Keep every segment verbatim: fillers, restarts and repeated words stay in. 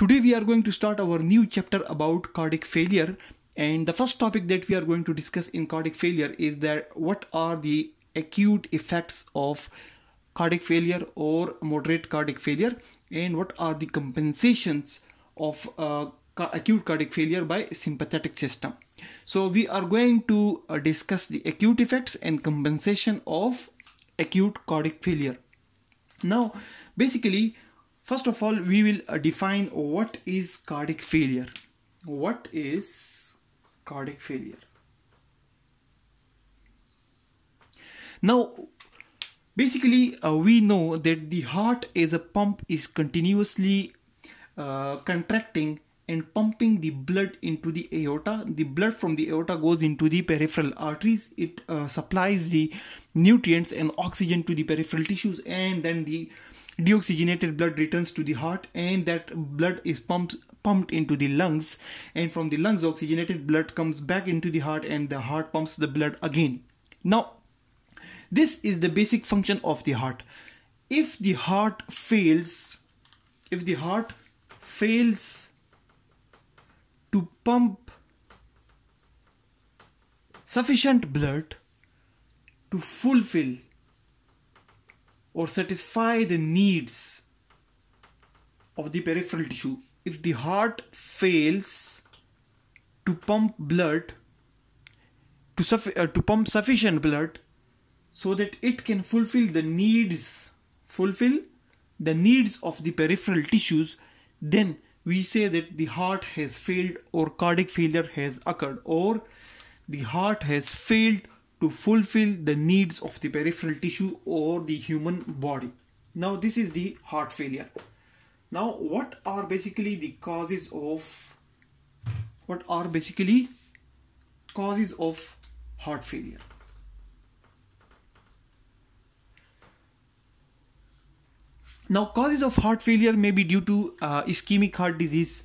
Today we are going to start our new chapter about cardiac failure, and the first topic that we are going to discuss in cardiac failure is that what are the acute effects of cardiac failure or moderate cardiac failure, and what are the compensations of uh, ca- acute cardiac failure by sympathetic system. So we are going to uh, discuss the acute effects and compensation of acute cardiac failure. Now basically, first of all, we will uh, define what is cardiac failure. What is cardiac failure? Now basically uh, we know that the heart as a pump is continuously uh, contracting and pumping the blood into the aorta. The blood from the aorta goes into the peripheral arteries. It uh, supplies the nutrients and oxygen to the peripheral tissues, and then the deoxygenated blood returns to the heart, and that blood is pumped pumped into the lungs, and from the lungs oxygenated blood comes back into the heart, and the heart pumps the blood again. Now this is the basic function of the heart. If the heart fails, if the heart fails to pump sufficient blood to fulfill or satisfy the needs of the peripheral tissue, if the heart fails to pump blood to, suffi- uh, to pump sufficient blood so that it can fulfill the needs fulfill the needs of the peripheral tissues, then we say that the heart has failed or cardiac failure has occurred, or the heart has failed to fulfill the needs of the peripheral tissue or the human body. Now this is the heart failure. Now what are basically the causes of what are basically causes of heart failure? Now causes of heart failure may be due to uh, ischemic heart disease.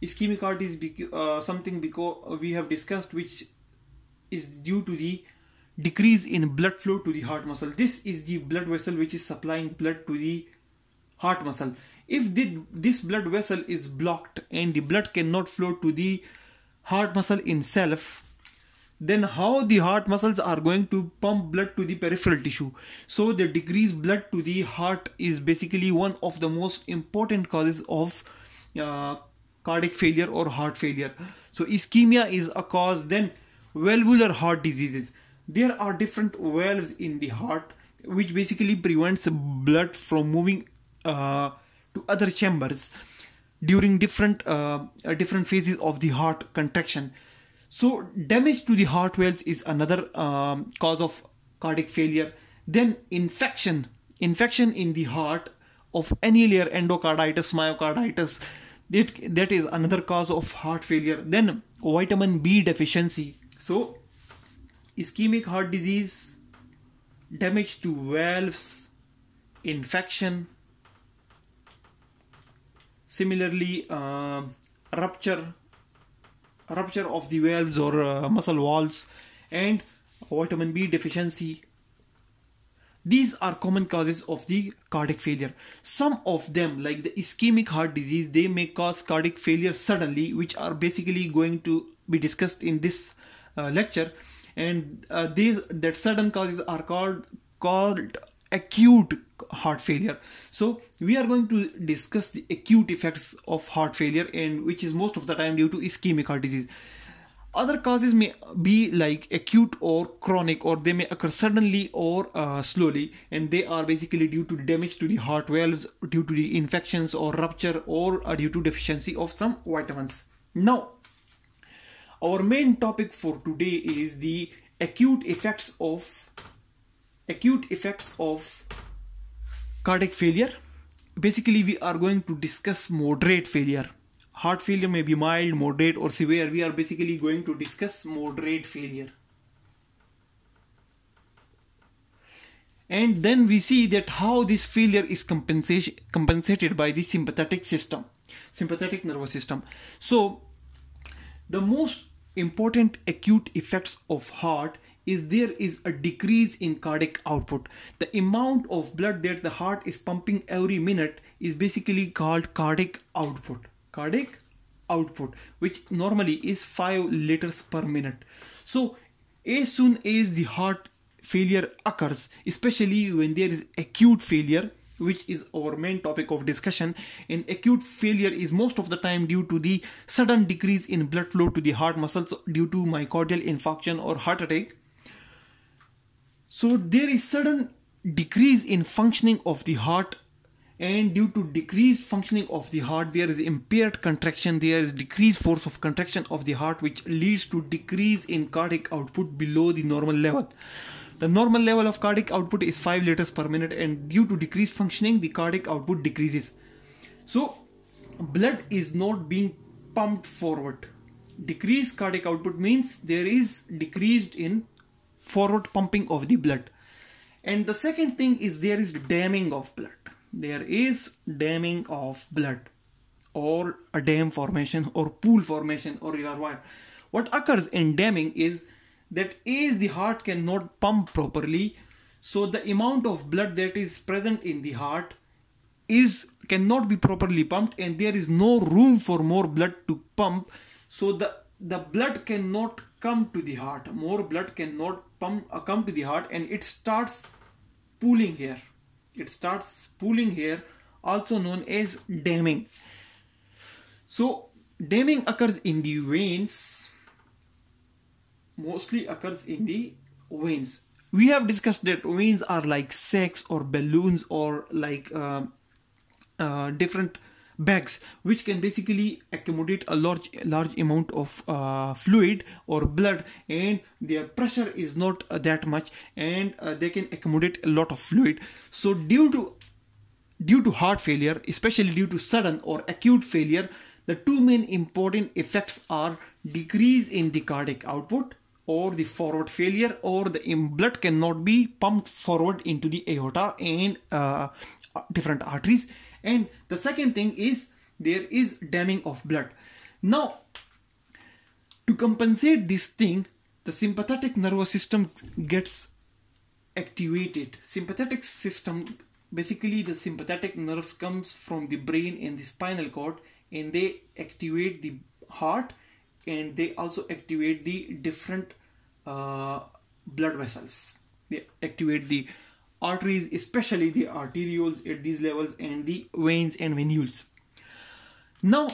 Ischemic heart is uh, something because we have discussed, which is due to the decrease in blood flow to the heart muscle. This is the blood vessel which is supplying blood to the heart muscle. If this blood vessel is blocked and the blood cannot flow to the heart muscle itself, then how the heart muscles are going to pump blood to the peripheral tissue? So the decreased blood to the heart is basically one of the most important causes of uh, cardiac failure or heart failure. So ischemia is a cause. Then valvular heart diseases. There are different valves in the heart which basically prevents blood from moving uh, to other chambers during different uh, different phases of the heart contraction. So damage to the heart valves is another um, cause of cardiac failure. Then infection, infection in the heart of annular endocarditis, myocarditis, that, that is another cause of heart failure. Then vitamin B deficiency. So ischemic heart disease, damage to valves, infection. Similarly, uh, rupture. Rupture of the valves or uh, muscle walls, and vitamin B deficiency. These are common causes of the cardiac failure. Some of them, like the ischemic heart disease, they may cause cardiac failure suddenly, which are basically going to be discussed in this uh, lecture. And uh, these that sudden causes are called called acute heart failure. So we are going to discuss the acute effects of heart failure, and which is most of the time due to ischemic heart disease. Other causes may be like acute or chronic, or they may occur suddenly or uh, slowly, and they are basically due to damage to the heart valves, due to the infections or rupture, or uh, due to deficiency of some vitamins. Now our main topic for today is the acute effects of acute effects of cardiac failure. Basically we are going to discuss moderate failure. Heart failure may be mild, moderate or severe. We are basically going to discuss moderate failure. And then we see that how this failure is compensation compensated by the sympathetic system, sympathetic nervous system. So the most important acute effects of heart is there is a decrease in cardiac output. The amount of blood that the heart is pumping every minute is basically called cardiac output. cardiac output, which normally is five liters per minute. So as soon as the heart failure occurs, especially when there is acute failure, which is our main topic of discussion, and acute failure is most of the time due to the sudden decrease in blood flow to the heart muscles due to myocardial infarction or heart attack. So there is sudden decrease in functioning of the heart, and due to decreased functioning of the heart, there is impaired contraction, there is decreased force of contraction of the heart, which leads to decrease in cardiac output below the normal level. The normal level of cardiac output is five liters per minute, and due to decreased functioning, the cardiac output decreases. So blood is not being pumped forward. Decreased cardiac output means there is decreased in forward pumping of the blood. And the second thing is there is damming of blood. There is damming of blood, or a dam formation or pool formation or reservoir. What occurs in damming is that is the heart cannot pump properly, so the amount of blood that is present in the heart is cannot be properly pumped, and there is no room for more blood to pump, so the the blood cannot come to the heart, more blood cannot pump uh, come to the heart, and it starts pooling here. It starts pooling here, also known as damming. So damming occurs in the veins, mostly occurs in the veins. We have discussed that veins are like sacs or balloons or like uh, uh, different bags, which can basically accommodate a large large amount of uh, fluid or blood, and their pressure is not uh, that much, and uh, they can accommodate a lot of fluid. So due to due to heart failure, especially due to sudden or acute failure, the two main important effects are decrease in the cardiac output or the forward failure, or the blood cannot be pumped forward into the aorta and uh, different arteries. And the second thing is there is damming of blood. Now, to compensate this thing, the sympathetic nervous system gets activated. Sympathetic system, basically the sympathetic nerves comes from the brain and the spinal cord, and they activate the heart, and they also activate the different uh, blood vessels. They activate the arteries, especially the arterioles at these levels, and the veins and venules. Now,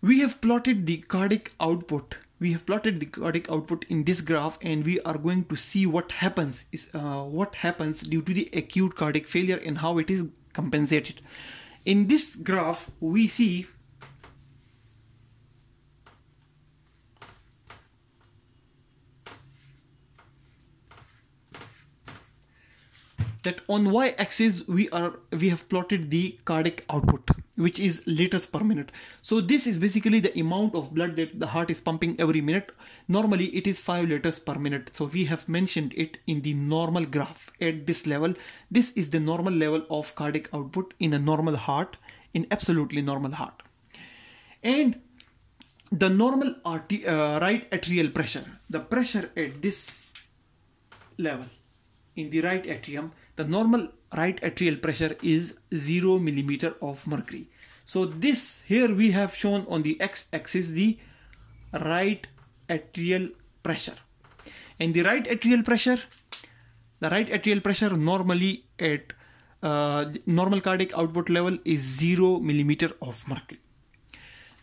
we have plotted the cardiac output. We have plotted the cardiac output in this graph, and we are going to see what happens is uh, what happens due to the acute cardiac failure and how it is compensated. In this graph, we see that on y-axis we are we have plotted the cardiac output, which is liters per minute. So this is basically the amount of blood that the heart is pumping every minute. Normally it is five liters per minute, so we have mentioned it in the normal graph at this level. This is the normal level of cardiac output in a normal heart, in absolutely normal heart. And the normal arti uh, right atrial pressure, the pressure at this level in the right atrium, the normal right atrial pressure is zero millimeter of mercury. So this here we have shown on the x-axis the right atrial pressure, and the right atrial pressure, the right atrial pressure normally at uh, normal cardiac output level is zero millimeter of mercury.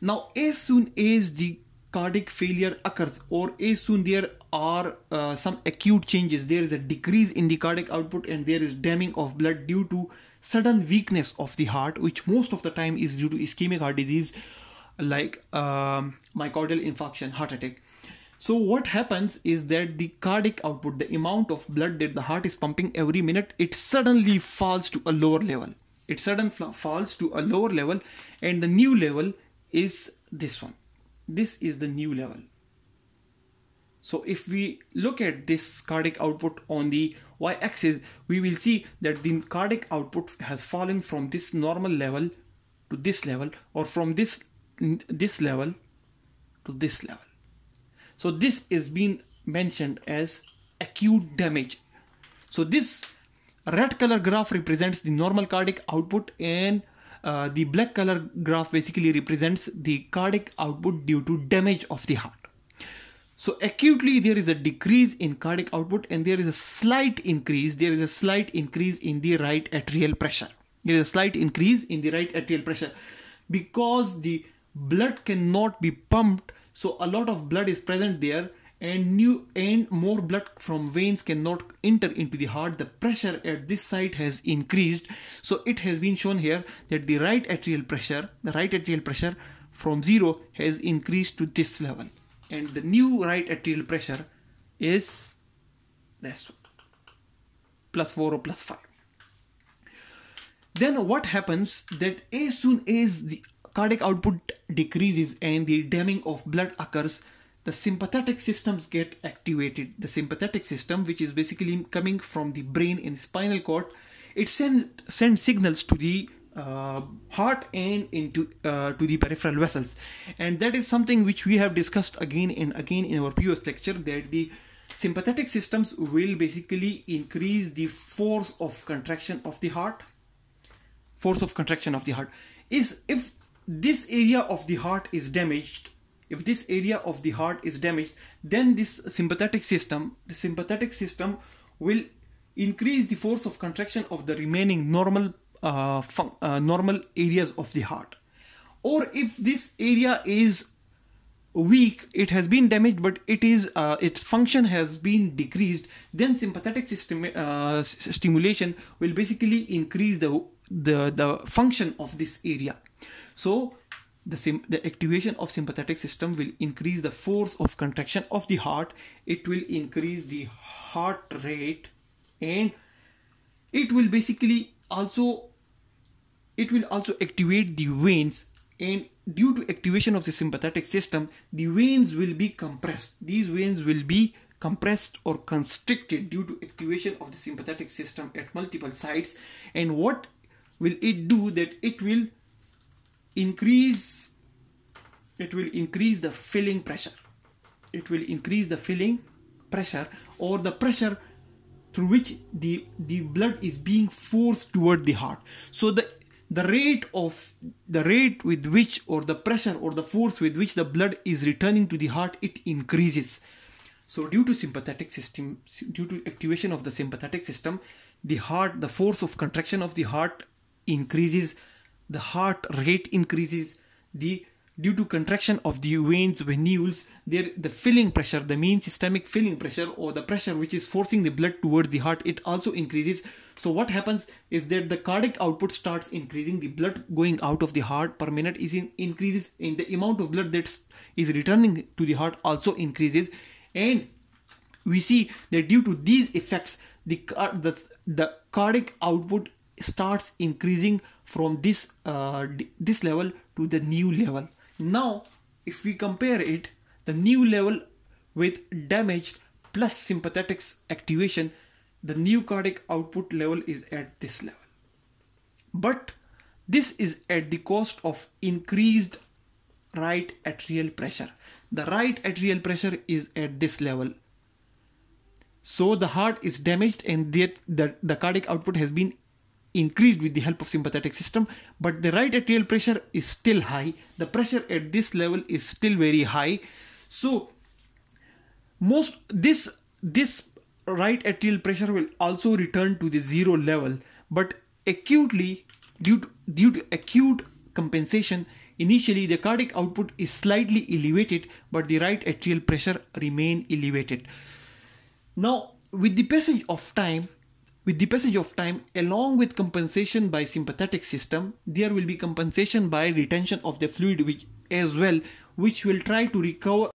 Now, as soon as the cardiac failure occurs, or as soon there are uh, some acute changes, there is a decrease in the cardiac output and there is damming of blood due to sudden weakness of the heart, which most of the time is due to ischemic heart disease like um, myocardial infarction, heart attack. So what happens is that the cardiac output, the amount of blood that the heart is pumping every minute, it suddenly falls to a lower level. It suddenly falls to a lower level, and the new level is this one. This is the new level. So if we look at this cardiac output on the y-axis, we will see that the cardiac output has fallen from this normal level to this level, or from this this level to this level. So this is being mentioned as acute damage. So this red color graph represents the normal cardiac output, and Uh, the black color graph basically represents the cardiac output due to damage of the heart. So acutely there is a decrease in cardiac output and there is a slight increase. There is a slight increase in the right atrial pressure. There is a slight increase in the right atrial pressure because the blood cannot be pumped. So a lot of blood is present there, and new and more blood from veins cannot enter into the heart. The pressure at this site has increased. So it has been shown here that the right atrial pressure, the right atrial pressure from zero has increased to this level. And the new right atrial pressure is this one, plus four or plus five. Then what happens that as soon as the cardiac output decreases and the damming of blood occurs, the sympathetic systems get activated. The sympathetic system, which is basically coming from the brain and spinal cord, it sends sends signals to the uh, heart and into uh, to the peripheral vessels, and that is something which we have discussed again and again in our previous lecture, that the sympathetic systems will basically increase the force of contraction of the heart. Force of contraction of the heart is if this area of the heart is damaged. If this area of the heart is damaged, then this sympathetic system, the sympathetic system will increase the force of contraction of the remaining normal, uh, uh, normal areas of the heart. Or if this area is weak, it has been damaged, but it is uh, its function has been decreased, then sympathetic system uh, stimulation will basically increase the the the function of this area. So The, sim the activation of sympathetic system will increase the force of contraction of the heart. It will increase the heart rate, and it will basically also, it will also activate the veins, and due to activation of the sympathetic system, the veins will be compressed. These veins will be compressed or constricted due to activation of the sympathetic system at multiple sites. And what will it do? That it will increase it will increase the filling pressure. It will increase the filling pressure, or the pressure through which the the blood is being forced toward the heart. So the the rate of the rate with which, or the pressure or the force with which the blood is returning to the heart, it increases. So due to sympathetic system, due to activation of the sympathetic system, the heart, the force of contraction of the heart increases. The heart rate increases. The due to contraction of the veins, venules, there the filling pressure, the mean systemic filling pressure, or the pressure which is forcing the blood towards the heart, it also increases. So what happens is that the cardiac output starts increasing. The blood going out of the heart per minute is in, increases, and the amount of blood that is returning to the heart also increases. And we see that due to these effects, the the the cardiac output starts increasing from this uh, this level to the new level. Now if we compare it, the new level with damaged plus sympathetics activation, the new cardiac output level is at this level, but this is at the cost of increased right atrial pressure. The right atrial pressure is at this level. So the heart is damaged, and the, the, the cardiac output has been increased with the help of sympathetic system, but the right atrial pressure is still high. The pressure at this level is still very high. So most this this right atrial pressure will also return to the zero level, but acutely, due to, due to acute compensation, initially the cardiac output is slightly elevated, but the right atrial pressure remain elevated. Now with the passage of time With the passage of time, along with compensation by sympathetic system, there will be compensation by retention of the fluid, which as well, which will try to recover